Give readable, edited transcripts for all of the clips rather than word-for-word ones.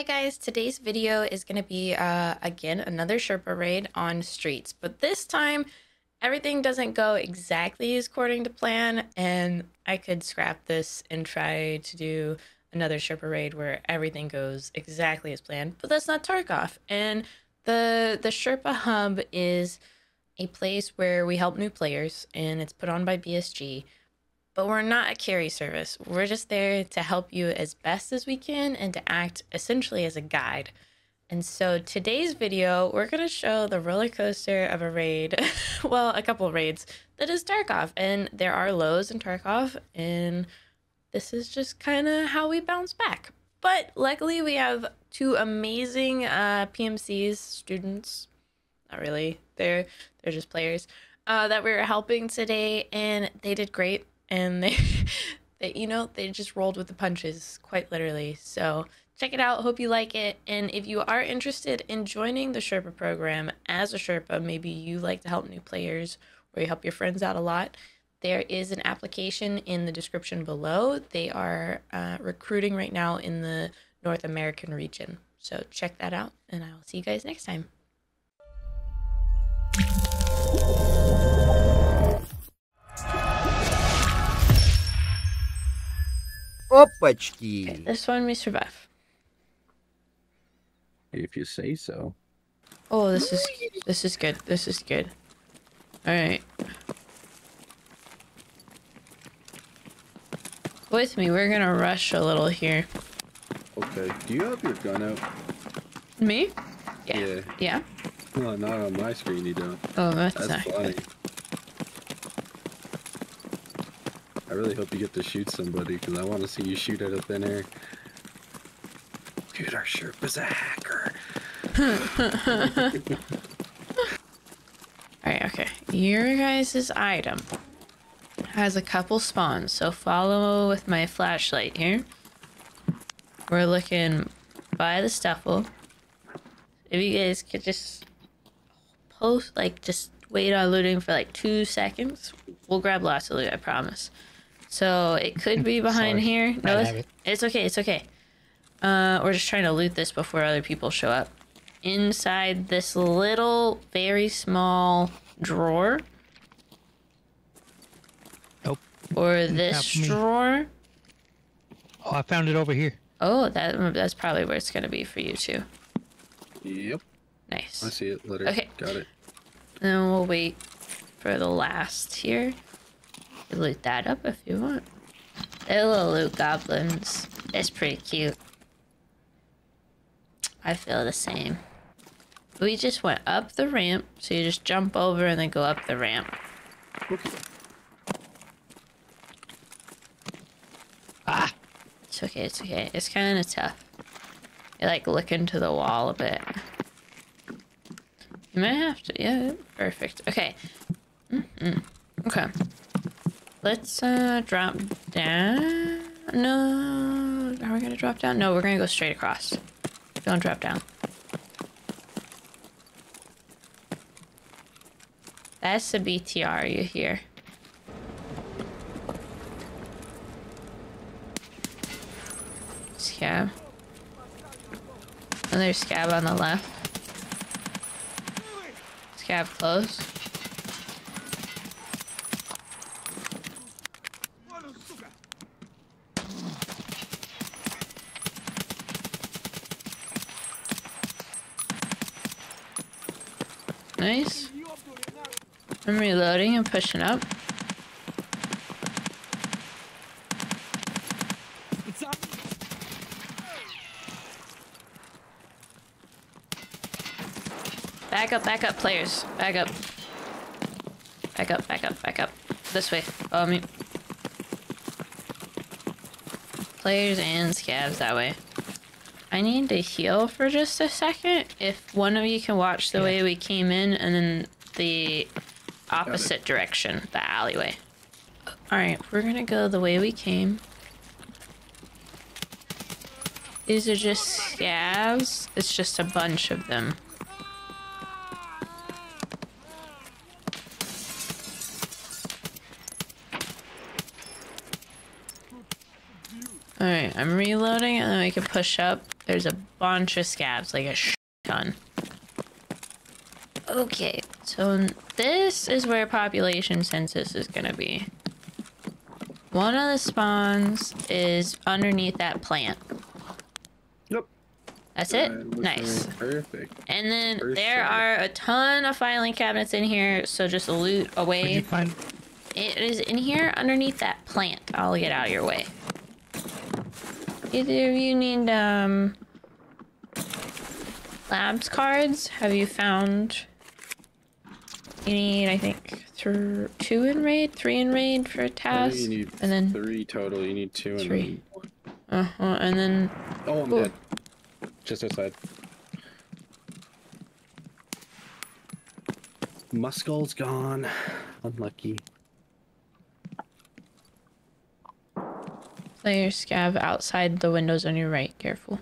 Hi guys, today's video is going to be again another Sherpa raid on streets, but this time everything doesn't go exactly as according to plan, and I could scrap this and try to do another Sherpa raid where everything goes exactly as planned, but that's not Tarkov. And the Sherpa Hub is a place where we help new players, and it's put on by BSG. But we're not a carry service. We're just there to help you as best as we can and to act essentially as a guide. And so today's video, we're going to show the roller coaster of a raid, well, a couple of raids, that is Tarkov. And there are lows in Tarkov, and this is just kind of how we bounce back. But luckily we have two amazing PMCs, students, not really, they're just players, that we're helping today, and they did great. And they just rolled with the punches, quite literally. So check it out. Hope you like it. And if you are interested in joining the Sherpa program as a Sherpa, maybe you like to help new players or you help your friends out a lot, there is an application in the description below. They are recruiting right now in the North American region. So check that out, and I'll see you guys next time. Opachki. Okay, this one we survive. If you say so. Oh, this is good. This is good. All right. With me, we're gonna rush a little here. Okay. Do you have your gun out? Me? Yeah. Yeah. No, not on my screen. You don't. Oh, that's not funny. Good. I really hope you get to shoot somebody, because I want to see you shoot out of thin air. Dude, our Sherpa's a hacker. Alright, okay. Your guys' item has a couple spawns, so follow with my flashlight here. We're looking by the stuffle. If you guys could just post, like, just wait on looting for like 2 seconds. We'll grab lots of loot, I promise. So it could be behind here. No, it's okay. It's okay. We're just trying to loot this before other people show up. Inside this little, very small drawer. Nope. Or this drawer. Oh, I found it over here. Oh, that's probably where it's gonna be for you too. Yep. Nice. I see it. Literally. Okay. Got it. Then we'll wait for the last here. Loot that up if you want. They're little loot goblins. It's pretty cute. I feel the same. We just went up the ramp, so you just jump over and then go up the ramp. Okay. Ah! It's okay, it's okay. It's kind of tough. You're like looking to the wall a bit. You might have to, yeah, perfect. Okay. Okay. Let's drop down. No, are we gonna drop down? No, we're gonna go straight across. Don't drop down. That's the BTR you hear. Scab. Another scab on the left. Scab close. Nice. I'm reloading and pushing up. Back up, players. Back up. Back up, back up, back up. This way. Follow me. Players and scabs that way. I need to heal for just a second. If one of you can watch the way we came in and then the opposite direction, the alleyway. Alright, we're gonna go the way we came. These are just scabs. It's just a bunch of them. Alright, I'm reloading and then we can push up. There's a bunch of scabs, like a ton. Okay, so this is where population census is gonna be. One of the spawns is underneath that plant. Yep. That's it? Nice. Perfect. And then there are a ton of filing cabinets in here, so just loot away. What'd you find? It is in here underneath that plant. I'll get out of your way. Either of you need labs cards? Have you found... You need, I think, two in raid, three in raid for a task. You need and then three total. You need two and one. Uh-huh, and then... Oh, I'm dead. Just outside. Muskel's gone. Unlucky. Play your scav outside the windows on your right. Careful.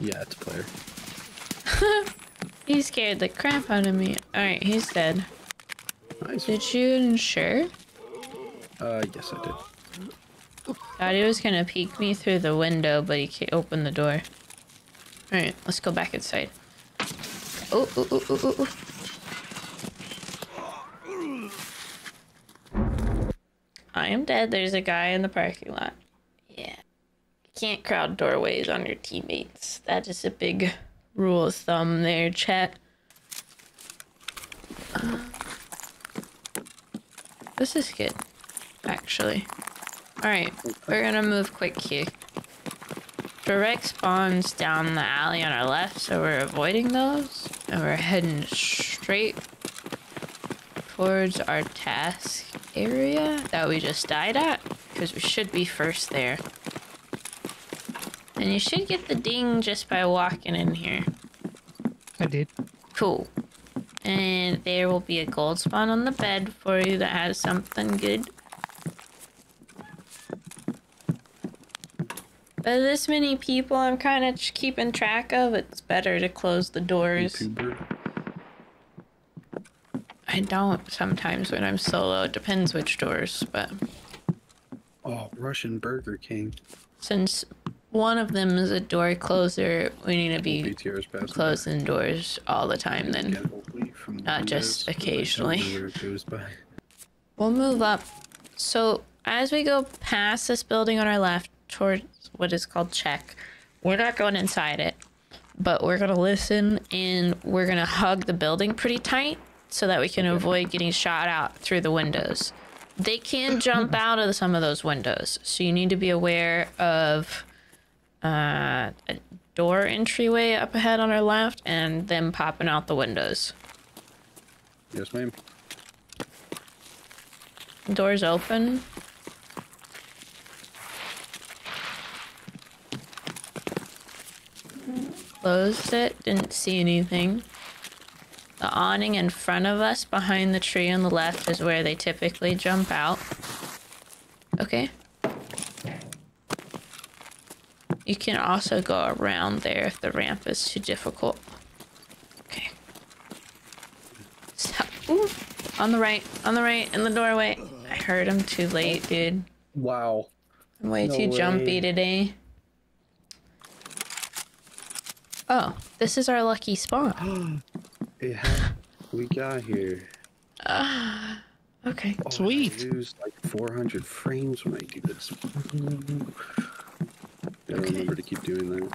Yeah, it's player. He scared the crap out of me. Alright, he's dead. Nice. Did you ensure? Yes I did. Thought he was gonna peek me through the window, but he can't open the door. Alright, let's go back inside. Oh, oh, oh, oh, oh. I am dead. There's a guy in the parking lot. Yeah. Can't crowd doorways on your teammates. That is a big rule of thumb there, chat. This is good, actually. Alright, we're gonna move quick here. Direct spawns down the alley on our left, so we're avoiding those. And we're heading straight towards our task area that we just died at, because we should be first there. And you should get the ding just by walking in here. I did. Cool. And there will be a gold spawn on the bed for you that has something good. But this many people I'm kind of keeping track of, it's better to close the doors. YouTuber. I don't sometimes when I'm solo. It depends which doors, but... Oh, Russian Burger King. Since... One of them is a door closer. We need to be closing doors all the time then. Not just occasionally. We'll move up. So as we go past this building on our left towards what is called check, we're not going inside it, but we're going to listen and we're going to hug the building pretty tight so that we can avoid getting shot out through the windows. They can jump out of some of those windows. So you need to be aware of... a door entryway up ahead on our left, and them popping out the windows. Yes, ma'am. Doors open. Closed it, didn't see anything. The awning in front of us, behind the tree on the left, is where they typically jump out. Okay. You can also go around there if the ramp is too difficult. Okay. Stop. Ooh. On the right, in the doorway. I heard him too late, dude. Wow. I'm way too jumpy today. Oh, this is our lucky spawn. Yeah, we got here. Okay. Oh, sweet. I lose like 400 frames when I do this. I don't remember to keep doing that.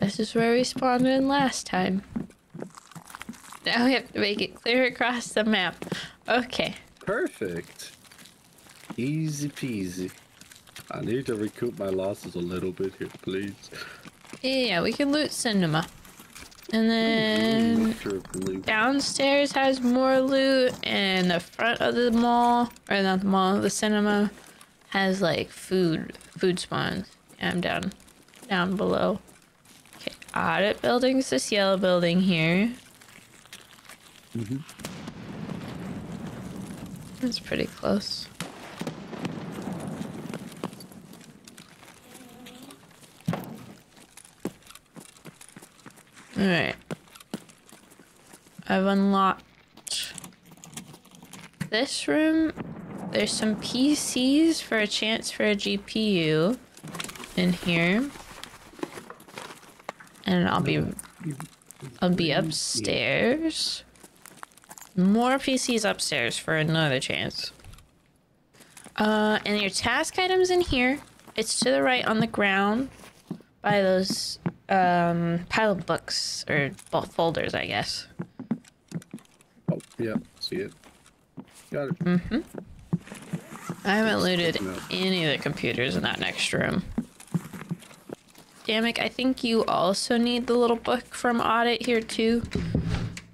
This is where we spawned in last time. Now we have to make it clear across the map. Okay. Perfect. Easy peasy. I need to recoup my losses a little bit here, please. Yeah, we can loot cinema. And then downstairs has more loot, and the front of the mall, or not the mall, the cinema has like food spawns. I'm down below. Okay, audit buildings, this yellow building here. Mm-hmm. That's pretty close. Alright. I've unlocked this room, there's some PCs for a chance for a GPU in here. And I'll be upstairs. More PCs upstairs for another chance. And your task items in here. It's to the right on the ground by those pile of books or folders, I guess. Oh, yeah, see it. Got it. Mm-hmm. I haven't looted any of the computers in that next room. Dammit, I think you also need the little book from Audit here too.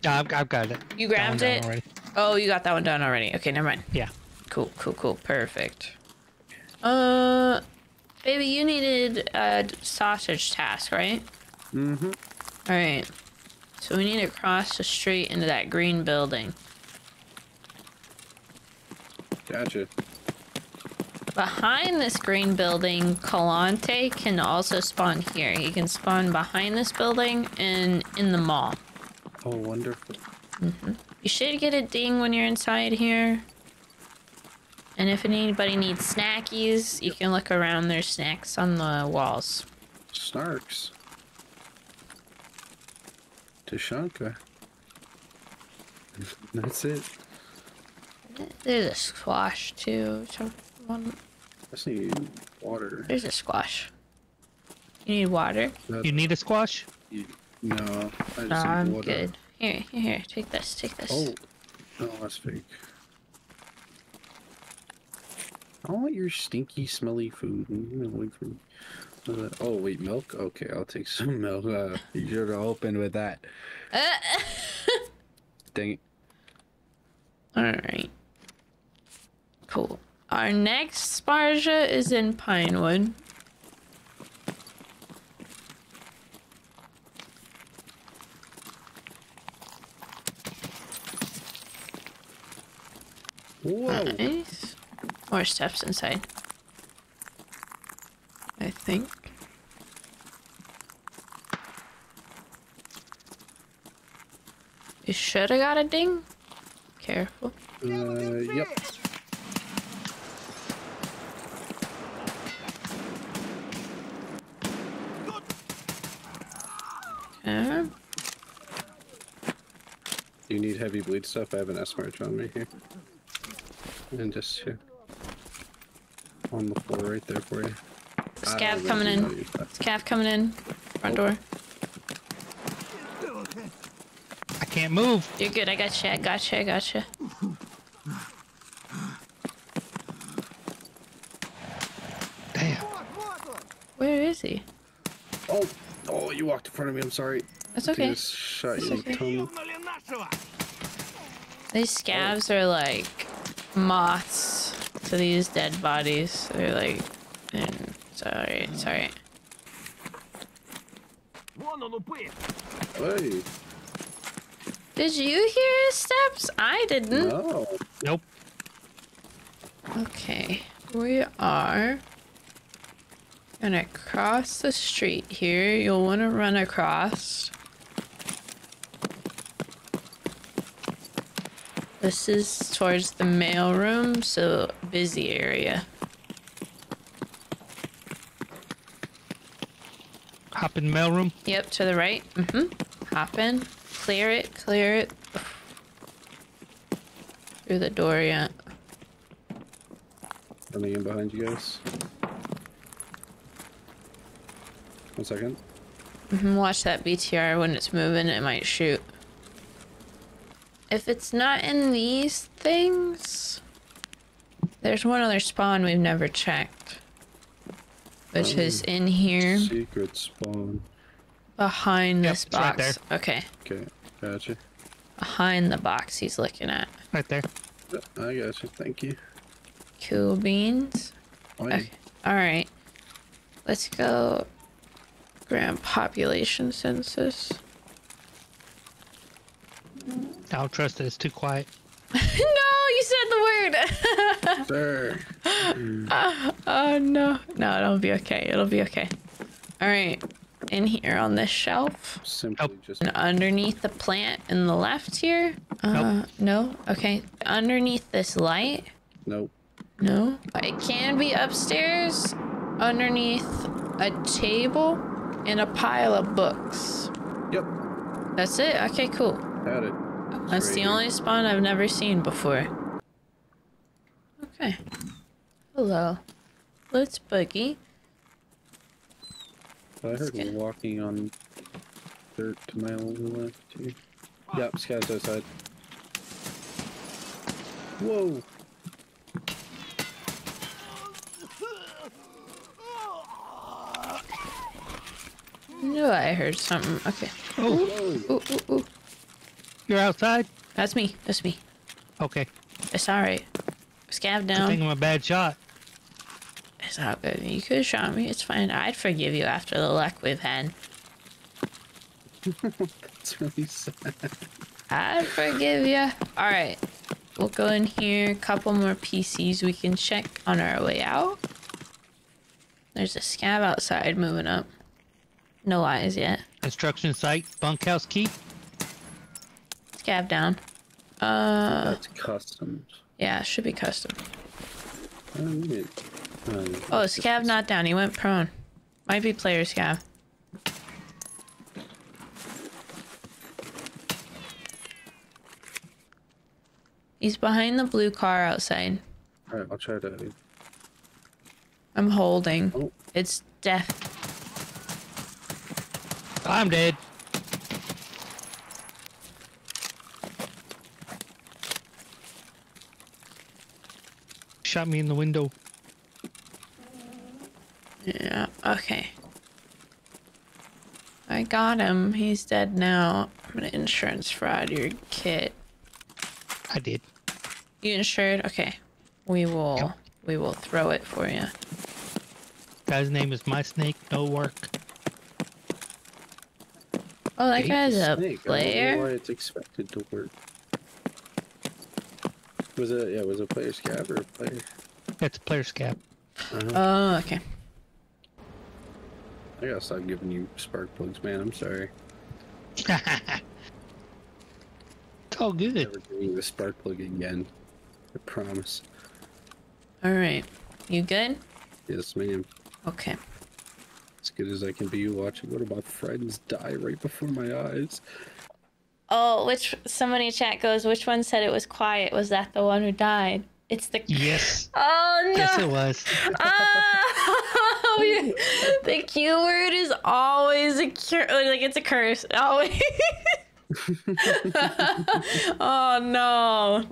No, I've got it. You grabbed it? Oh, you got that one done already. Okay, never mind. Yeah. Cool, cool, cool. Perfect. Baby, you needed a sausage task, right? Mm-hmm. All right. So we need to cross the street into that green building. Gotcha. Behind this green building, Kalante can also spawn here. He can spawn behind this building and in the mall. Oh, wonderful. Mm-hmm. You should get a ding when you're inside here. And if anybody needs snackies, you can look around. There's snacks on the walls. Snarks. Tashanka. That's it. There's a squash too. Someone... I just need water. There's a squash. You need water? You need a squash? No, I just need water. I'm good. Here, here, here. Take this, take this. Oh, no, that's fake. I want your stinky, smelly food. Oh, wait, milk? Okay, I'll take some milk. You should have opened with that. Dang it. Alright. Cool. Our next Sparja is in Pinewood. Whoa. Nice. More steps inside, I think. You should have got a ding. Careful. Yep. Okay. You need heavy bleed stuff? I have an S-march on me here. And just here. On the floor right there for you. Scab coming in. Scab coming in. Front door. I can't move. You're good. I got you. I got you. I got you. Damn. Where is he? Oh, oh! You walked in front of me. I'm sorry. That's okay. Dude, shot That's you okay. Tummy. These scabs are like moths. So these dead bodies, they're like, sorry, sorry. Hey. Did you hear his steps? I didn't. No. Nope. Okay, we are gonna cross the street here. You'll want to run across. This is towards the mail room, so busy area. Hop in mail room? Yep, to the right. Mm-hmm. Hop in. Clear it, clear it. Through the door, yeah. Running in behind you guys. 1 second. Mm-hmm. Watch that BTR when it's moving, it might shoot. If it's not in these things, there's one other spawn we've never checked, which is in here. Secret spawn. Behind this box. Right there. Okay. Okay, gotcha. Behind the box he's looking at. Right there. Yep, I gotcha. Thank you. Cool beans. Okay. All right. Let's go grab population census. I don't trust it. It's too quiet. No, you said the word. Sir. Oh no, no, it'll be okay. It'll be okay. All right, in here on this shelf. Simply just and underneath the plant in the left here. Nope. No. Okay. Underneath this light. Nope. No. It can be upstairs, underneath a table and a pile of books. Yep. That's it. Okay. Cool. Got it. That's the only spawn I've never seen before. Okay. Hello. Let's boogie. I heard walking on dirt to my own left here. Yep, Scab's outside. Whoa! No, I heard something. Okay. Oh! Ooh, ooh, ooh. You're outside? That's me. That's me. Okay. It's alright. Scab down. I think I'm a bad shot. It's not good. You could have shot me. It's fine. I'd forgive you after the luck we've had. That's really sad. I'd forgive you. Alright. We'll go in here. A couple more PCs we can check on our way out. There's a Scab outside moving up. No eyes yet. Construction site. Bunkhouse key. Scab down. That's customs. Yeah, it should be custom. I don't need it. Oh, Scab not down. He went prone. Might be player Scab. He's behind the blue car outside. Alright, I'll try to... I'm holding. Oh. It's death. I'm dead. Shot me in the window. Yeah, okay. I got him. He's dead now. I'm gonna insurance fraud your kit. I did. You insured? Okay. We will we will throw it for you. Guy's name is My Snake, no work. Oh, that guy's a player. I don't know why it's expected to work. Was it was a player Scab or a player? That's a player Scab. Oh, okay. I gotta stop giving you spark plugs, man. I'm sorry. It's all good. I'm never giving you a spark plug again. I promise. Alright. You good? Yes, ma'am. Okay. As good as I can be watching one of my friends die right before my eyes. Oh, which somebody in chat goes, which one said it was quiet? Was that the one who died? It's the... Yes. Oh, no. Yes, it was. The Q word is always a cure, like it's a curse. Always. Oh no.